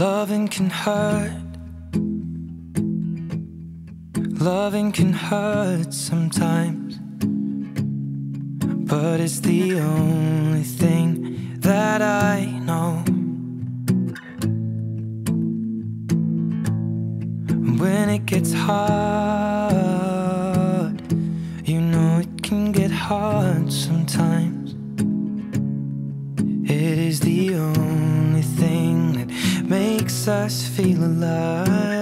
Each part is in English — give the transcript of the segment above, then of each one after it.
Loving can hurt. Loving can hurt sometimes, but it's the only thing that I know. When it gets hard, you know it can get hard sometimes. It is the only thing that makes us feel alive.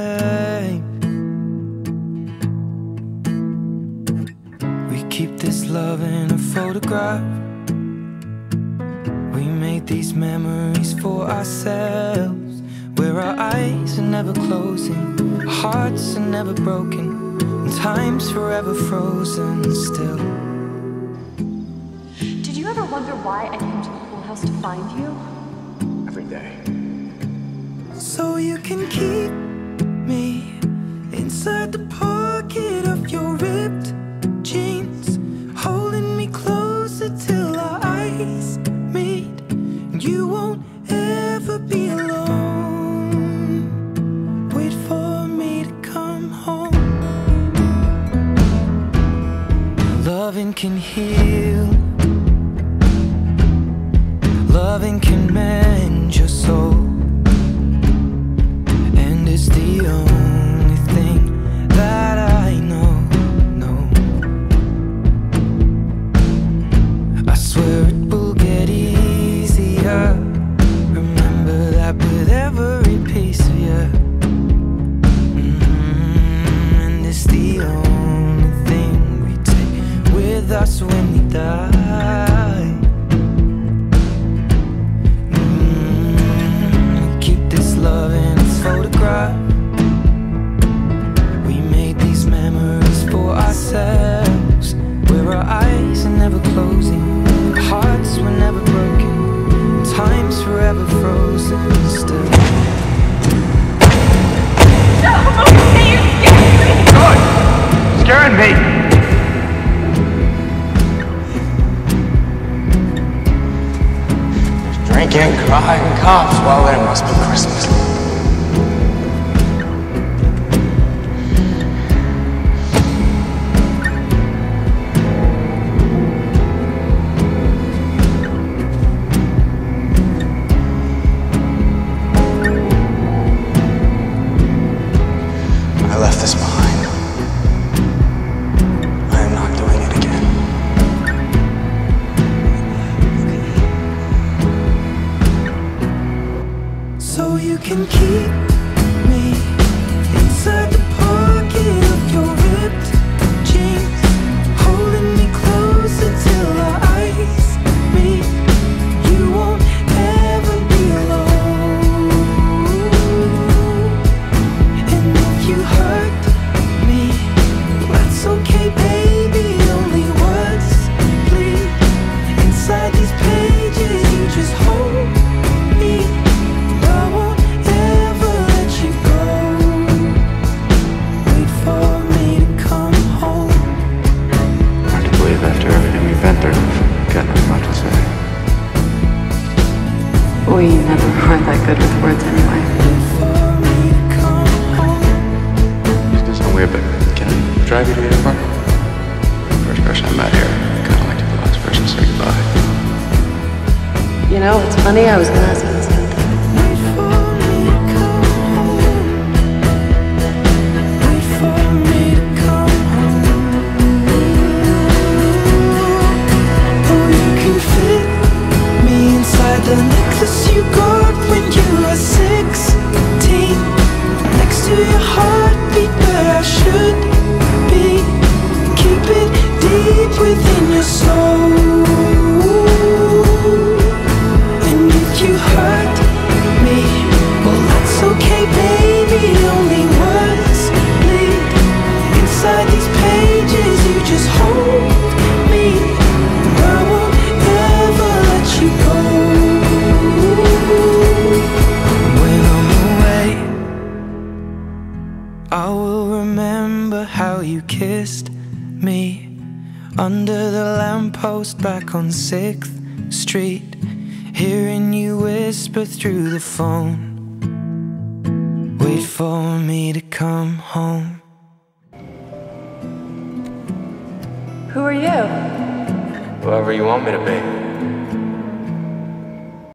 Keep this love in a photograph. We made these memories for ourselves, where our eyes are never closing, our hearts are never broken, and time's forever frozen still. Did you ever wonder why I came to the pool house to find you? Every day. So you can keep me inside the pocket of your ripped jeans, holding me closer till our eyes meet. You won't ever be alone. Wait for me to come home. Loving can heal. Loving can mend your soul. And it's the only thing that I know. Us when we die. Keep this love in its photograph. We made these memories for ourselves, where our eyes are never closing, our hearts were never broken, and time's forever frozen still. No, you scared me. Good, scaring me. Drinking, crying, cops, well, it must be Christmas. I left this behind. I am not doing it again. So you can keep me inside the pocket of your ripped jeans, holding me closer till our eyes meet. You won't ever be alone. And if you hurt me, well, that's okay, baby. Only words bleed inside these pages. You just hold me. We never are that good with words anyway. This does sound weird, but can I drive you to the airport? First person I met here, I kind of like to be the last person to say goodbye. You know, it's funny, I was going to ask you the same thing. The necklace you got when you were 16, next to your heartbeat where I should be. Keep it deep within your soul. And if you hurt me, well, that's okay, baby. Only words bleed inside these pages. You just hold me. I won't ever let you go. I will remember how you kissed me under the lamppost back on 6th Street, hearing you whisper through the phone, for me to come home. Who are you? Whoever you want me to be.